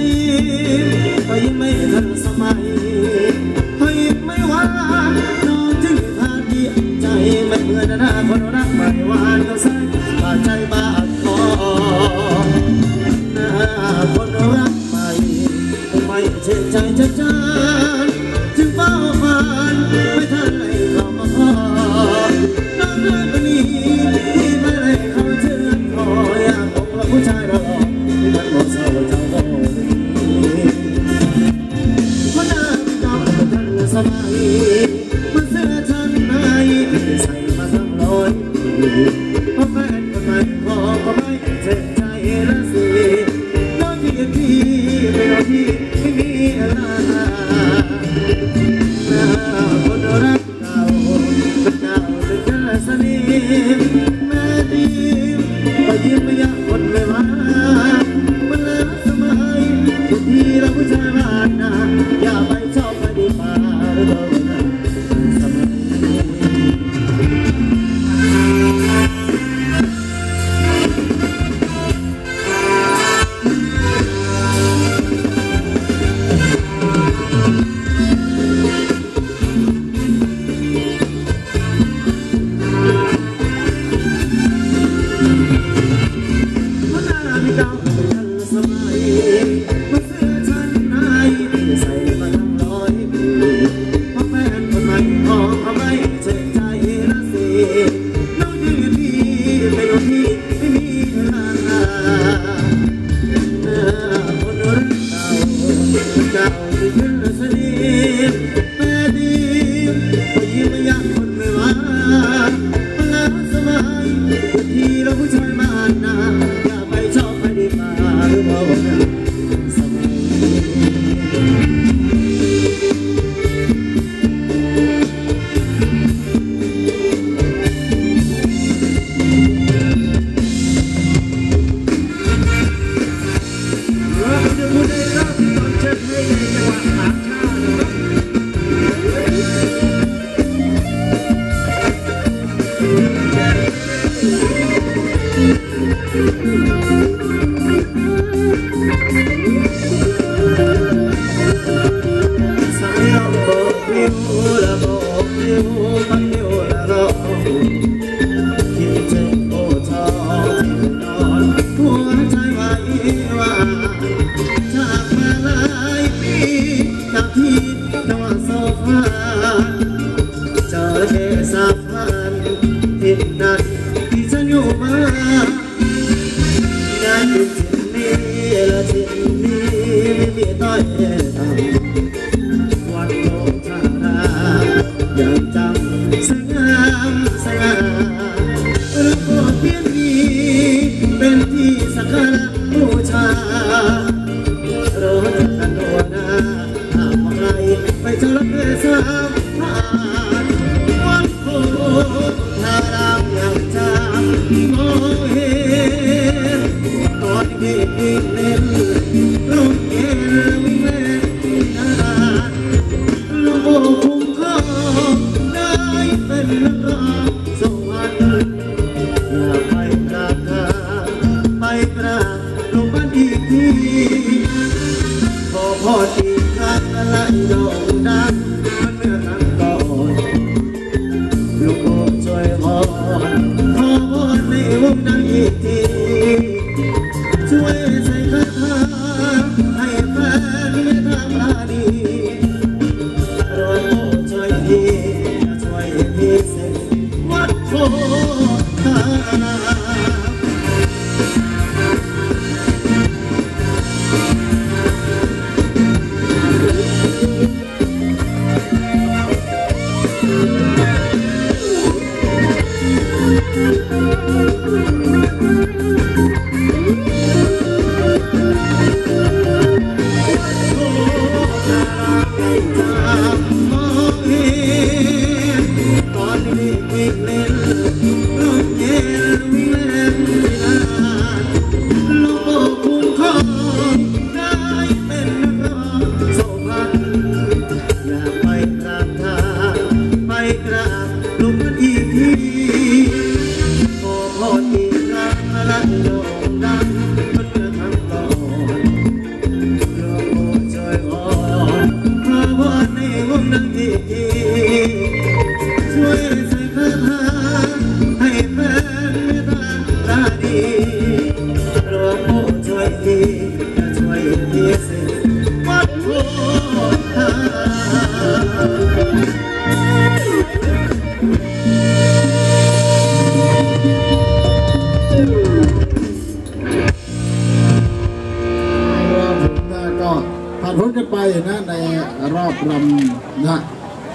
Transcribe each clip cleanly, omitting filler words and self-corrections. ดีไปไม่ทันสมัยให้ไม่ว่าน้องจึงขาดดีใจไม่เหมือนหน้าคนรักไม่หวานก็ใส่บาดใจบาดคอหน้าคนรักไม่เชื่อใจจะจานจึงเฝ้าฝันไม่ทันไหลเข้ามาพอน้องเรื่องคนนี้ที่ไม่ได้เข้าเชื่อคอยอยากบอกเราผู้ชายเราที่มันบอกเศร้าเจ้าบอกเพราะหน้าตาของท่านสบายมันเสื้อชั้นในใส่มาทั้งร้อยเพราะแฟนคนใหม่พอก็ไม่เชื่อใจละสิน้องที่เห็นพี่ไม่รอพี่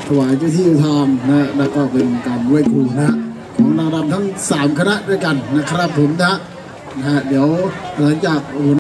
ถวายเจ้าที่ทำนะแล้วก็เป็นการไหว้ครูนะของนางรำทั้ง3คณะด้วยกันนะครับผมนะเดี๋ยวหลังจาก